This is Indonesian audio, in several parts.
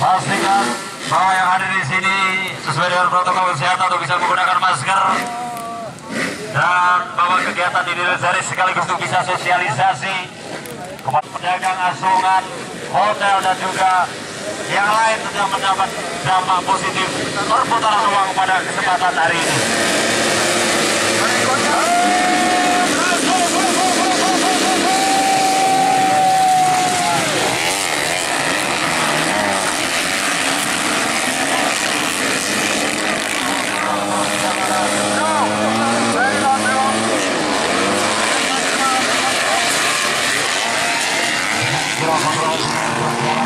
Pastikan bahwa yang ada di sini sesuai dengan protokol kesehatan untuk bisa menggunakan masker dan bahwa kegiatan ini dari sekaligus untuk bisa sosialisasi kepada pedagang asungan, hotel dan juga yang lain yang mendapat dampak positif perputaran uang pada kesempatan hari ini.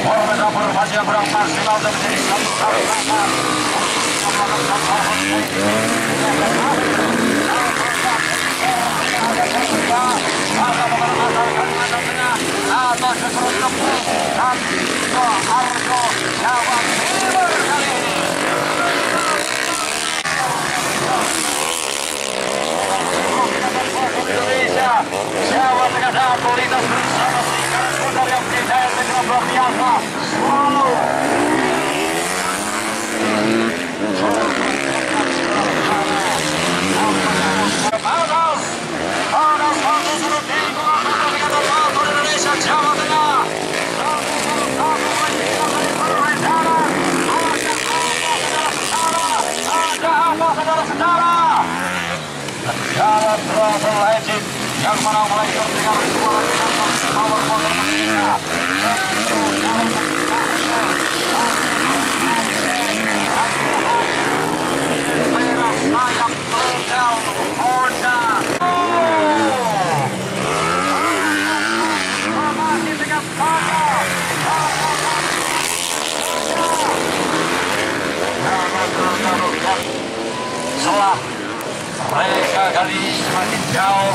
Warga berhasil berangkat final dan menjadi satu yang mana melayu dengan suara dengan power motornya. Setelah mereka kali semakin jauh.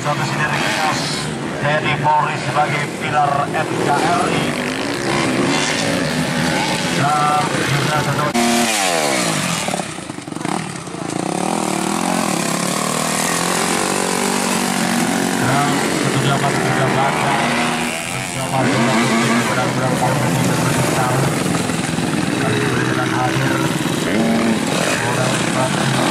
Satu sinergitas TNI Polri sebagai pilar NKRI dan juga satu jabat juga baca bersama dengan benar-benar Polri berbentar dan hadir